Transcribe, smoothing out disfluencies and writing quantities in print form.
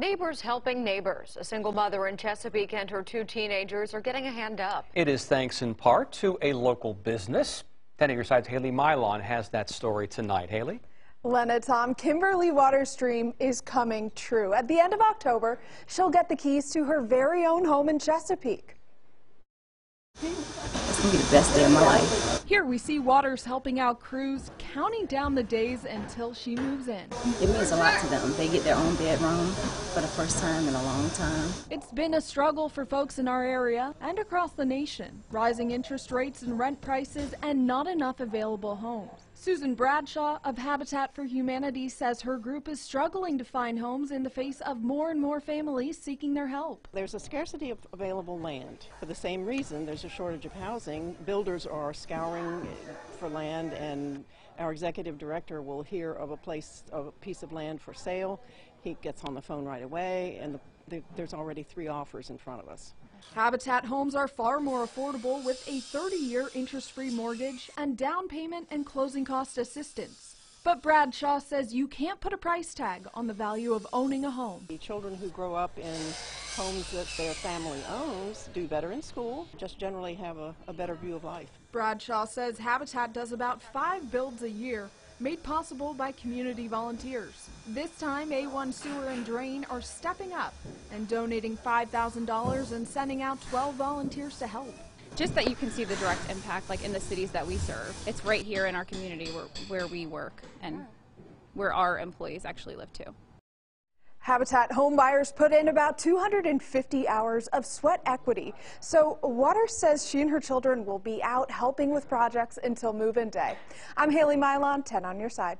Neighbors helping neighbors. A single mother in Chesapeake and her two teenagers are getting a hand up. It is thanks in part to a local business. 10 at your side's Hayley Milon has that story tonight. Hayley? Lena, Tom, Kimberly Waters' dream is coming true. At the end of October, she'll get the keys to her very own home in Chesapeake. It's going to be the best day of my life. Here we see Waters helping out crews, counting down the days until she moves in. It means a lot to them. They get their own bedroom for the first time in a long time. It's been a struggle for folks in our area and across the nation. Rising interest rates and rent prices and not enough available homes. Susan Bradshaw of Habitat for Humanity says her group is struggling to find homes in the face of more and more families seeking their help. There's a scarcity of available land. For the same reason, there's a shortage of housing. Builders are scouring for land, and our executive director will hear of a piece of land for sale. He gets on the phone right away, and there's already 3 offers in front of us. Habitat homes are far more affordable with a 30-year interest-free mortgage and down payment and closing cost assistance. But Bradshaw says you can't put a price tag on the value of owning a home. The children who grow up in homes that their family owns do better in school, just generally have a better view of life. Bradshaw says Habitat does about 5 builds a year, made possible by community volunteers. This time, A1 Sewer and Drain are stepping up and donating $5,000 and sending out 12 volunteers to help. Just that you can see the direct impact, like in the cities that we serve. It's right here in our community where we work and where our employees actually live too. Habitat homebuyers put in about 250 hours of sweat equity. So Waters says she and her children will be out helping with projects until move-in day. I'm Hayley Milon, 10 on your side.